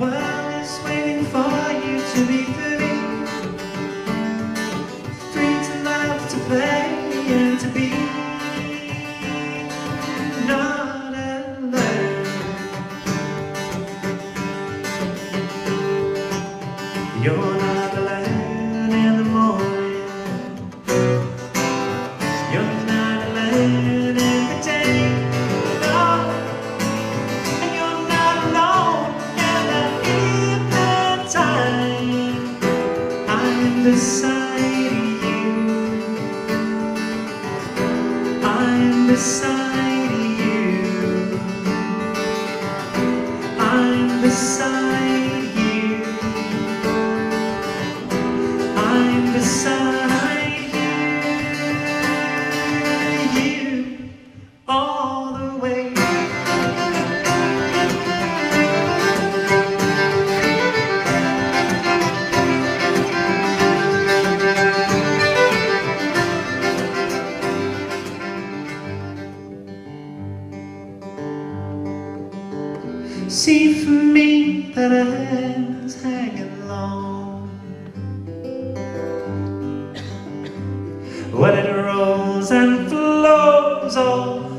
world is waiting for you to be free. Free to love, to play, and to be not alone. You're not alone in the morning. You're not alone. Beside you, I'm beside you, I'm beside you, I'm beside you all the way. See for me that I was hanging long. When it rolls and flows all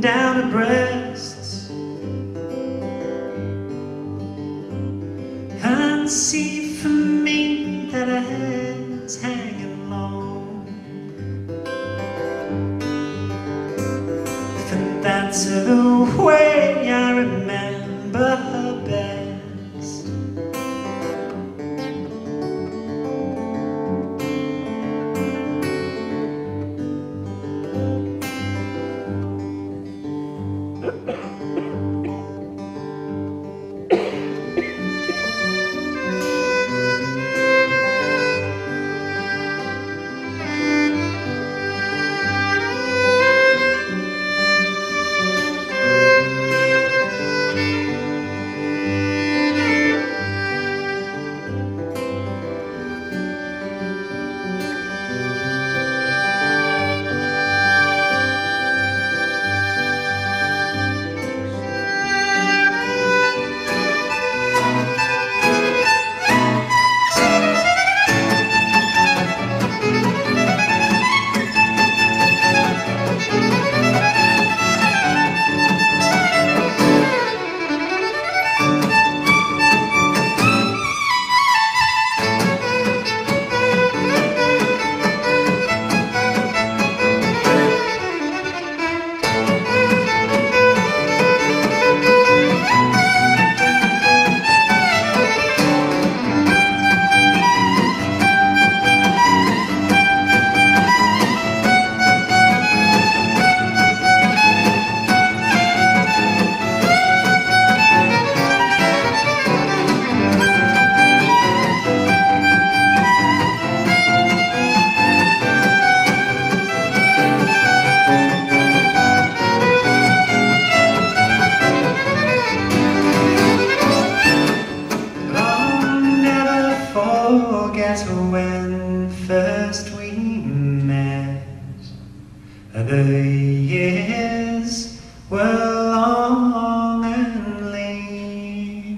down her breasts, and see for me that I was hanging long. And that's the way I remember her best. When first we met, the years were long and lean,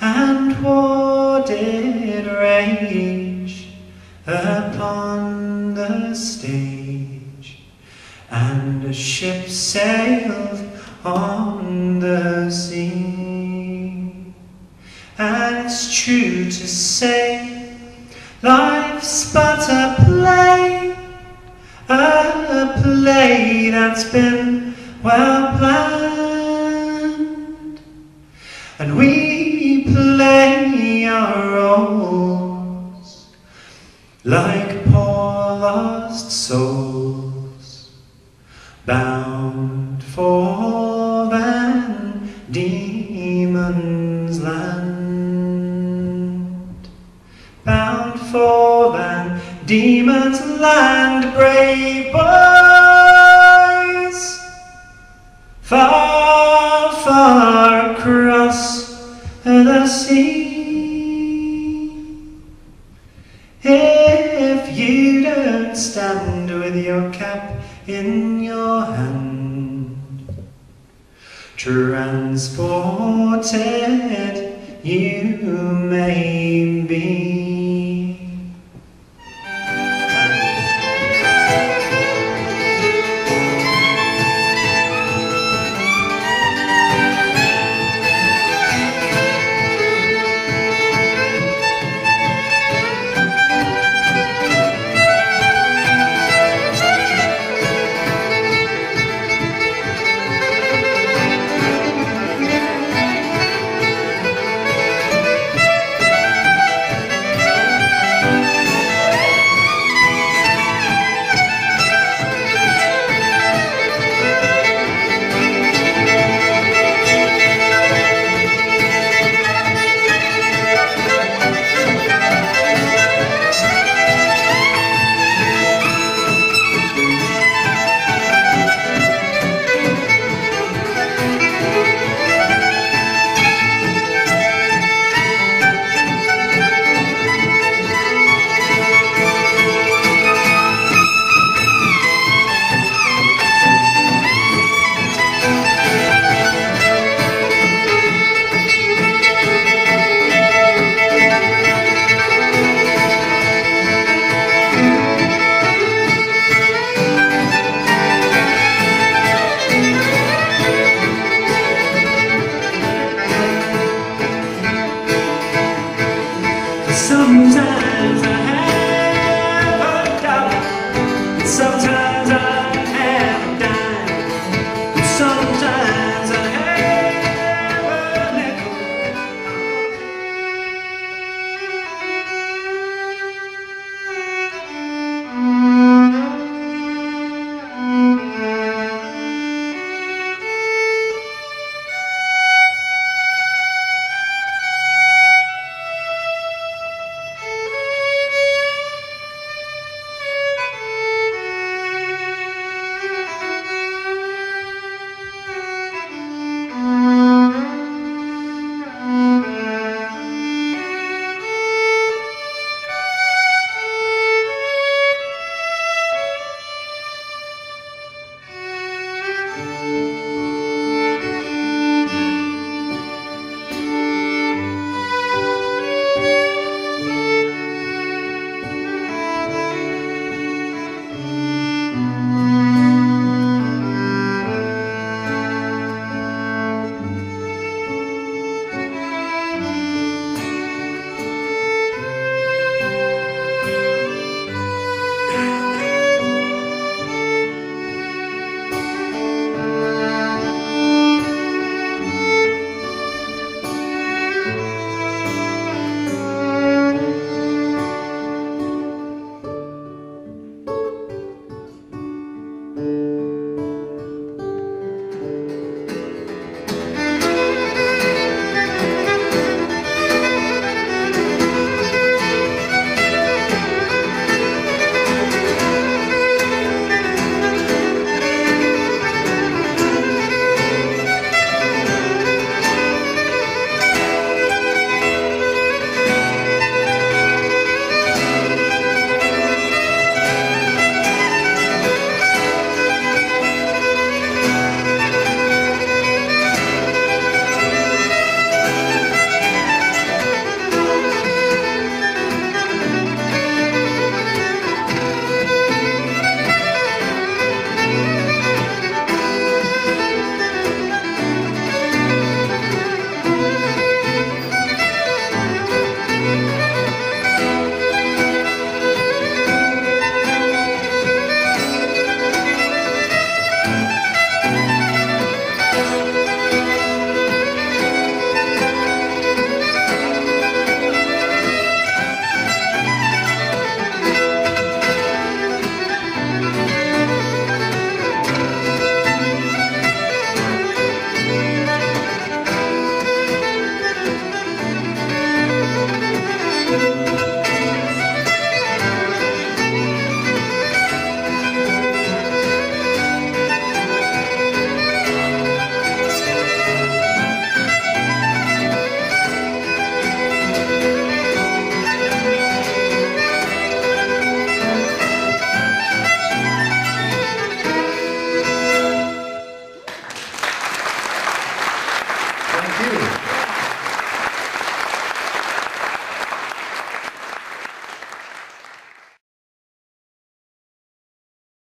and war did rage upon the stage, and a ship sailed on the sea. And it's true to say, life's but a play that's been well planned, and we play our roles like poor lost souls, bound for that demon's land, bound for that demon's land, brave boys, far, far across the sea. If you don't stand with your cap in your hand, transported you may be. Sometimes I have a doubt, and sometimes I have a dime, and sometimes I have a nickel.